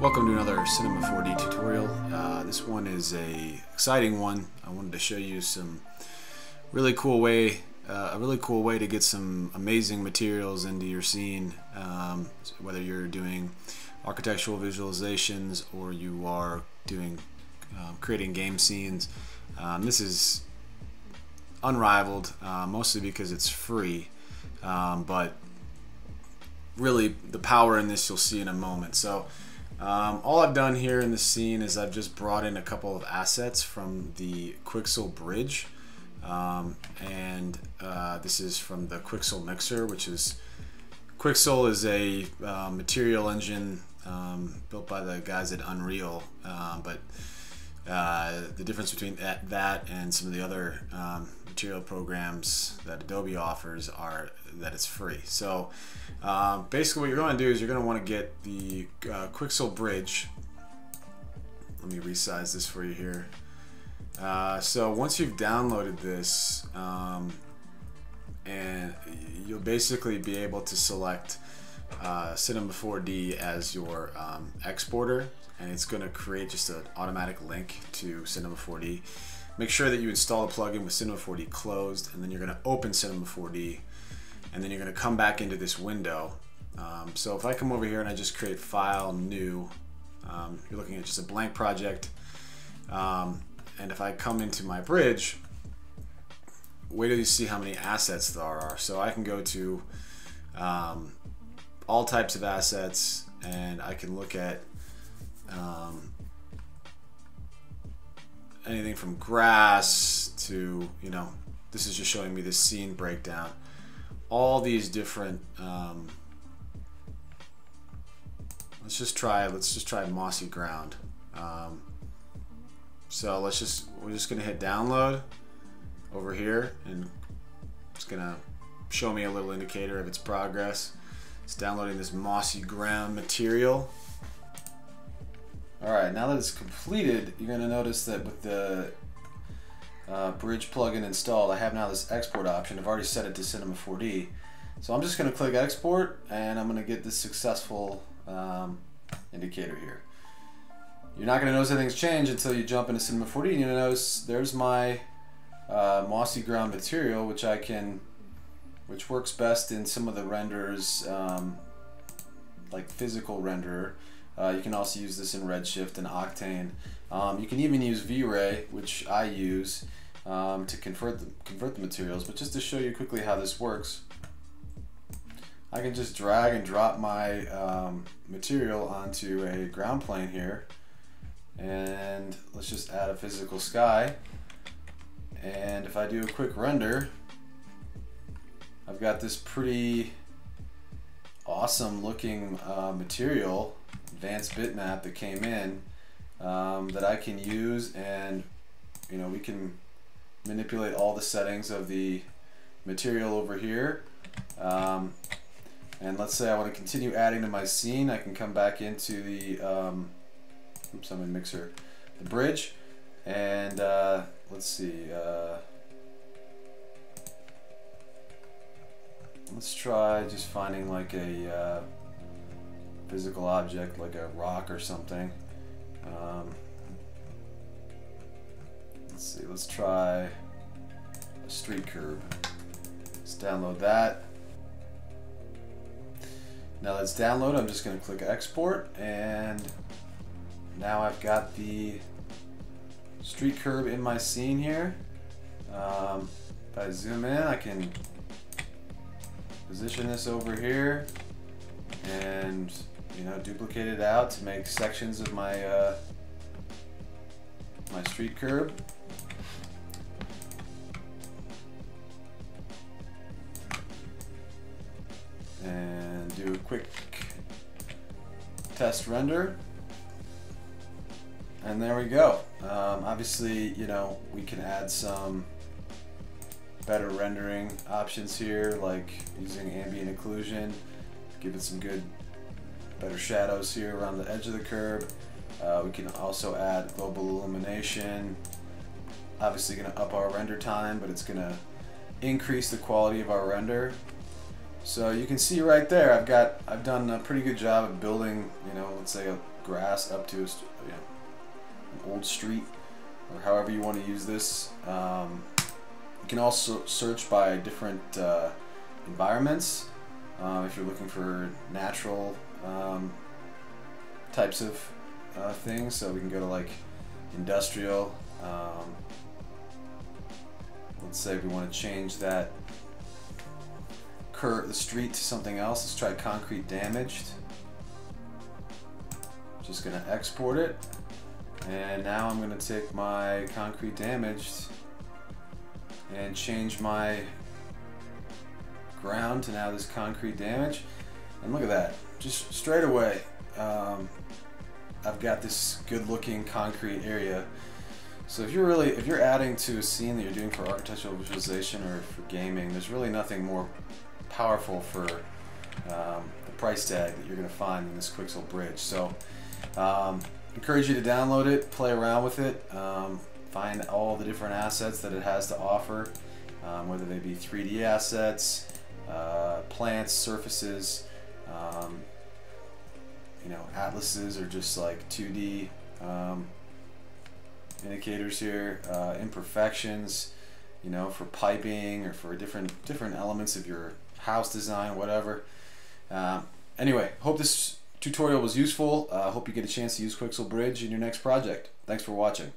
Welcome to another Cinema 4D tutorial. This one is an exciting one. I wanted to show you some really cool way, to get some amazing materials into your scene, whether you're doing architectural visualizations or you are doing creating game scenes. This is unrivaled, mostly because it's free, but really the power in this you'll see in a moment. So. All I've done here in this scene is I've just brought in a couple of assets from the Quixel Bridge, this is from the Quixel Mixer, which is Quixel is a material engine built by the guys at Unreal, the difference between that and some of the other material programs that Adobe offers are that it's free. So basically what you're going to do is you're going to want to get the Quixel Bridge. Let me resize this for you here. So once you've downloaded this, and you'll basically be able to select Cinema 4D as your exporter, and it's going to create just an automatic link to Cinema 4D. Make sure that you install the plugin with Cinema 4D closed, and then you're going to open Cinema 4D, and then you're going to come back into this window. So if I come over here and I just create file new, you're looking at just a blank project, and if I come into my bridge, wait till you see how many assets there are. So I can go to all types of assets, and I can look at anything from grass to, you know, this is just showing me this scene breakdown. All these different, let's just try mossy ground. So we're just gonna hit download over here, and it's gonna show me a little indicator of its progress. It's downloading this mossy ground material. All right, now that it's completed, you're gonna notice that with the bridge plugin installed, I have now this export option. I've already set it to Cinema 4D. So I'm just gonna click export, and I'm gonna get this successful indicator here. You're not gonna notice anything's changed until you jump into Cinema 4D, and you're gonna notice there's my mossy ground material, which I can, which works best in some of the renders, like physical renderer. You can also use this in Redshift and Octane. You can even use V-ray, which I use to convert the materials. But just to show you quickly how this works, I can just drag and drop my material onto a ground plane here, and let's just add a physical sky. And if I do a quick render, I've got this pretty awesome looking material, advanced bitmap that came in, that I can use, and you know, we can manipulate all the settings of the material over here. And let's say I want to continue adding to my scene. I can come back into the oops, I'm in Mixer, the bridge, and let's see. Let's try just finding like a physical object, like a rock or something. Let's see, let's try a street curb. Let's download that. Now that it's downloaded, I'm just gonna click export, and now I've got the street curb in my scene here. If I zoom in, I can position this over here and, you know, duplicate it out to make sections of my my street curb. And do a quick test render. And there we go. Obviously, you know, we can add some better rendering options here, like using ambient occlusion. Give it some good, better shadows here around the edge of the curb. We can also add global illumination. Obviously gonna up our render time, but it's gonna increase the quality of our render. So you can see right there, I've done a pretty good job of building, you know, let's say a grass up to an old street, or however you want to use this. You can also search by different environments if you're looking for natural types of things. So we can go to like industrial. Let's say we want to change that curve, the street, to something else. Let's try concrete damaged. Just gonna export it, and now I'm gonna take my concrete damaged and change my ground to now this concrete damage, and look at that, just straight away I've got this good looking concrete area. So if you're adding to a scene that you're doing for architectural visualization or for gaming, there's really nothing more powerful for the price tag that you're gonna find in this Quixel bridge. So encourage you to download it, play around with it, find all the different assets that it has to offer, whether they be 3D assets, plants, surfaces, you know, atlases, or just like 2D indicators here, imperfections, you know, for piping or for different elements of your house design, whatever. Anyway, hope this tutorial was useful. Hope you get a chance to use Quixel Bridge in your next project. Thanks for watching.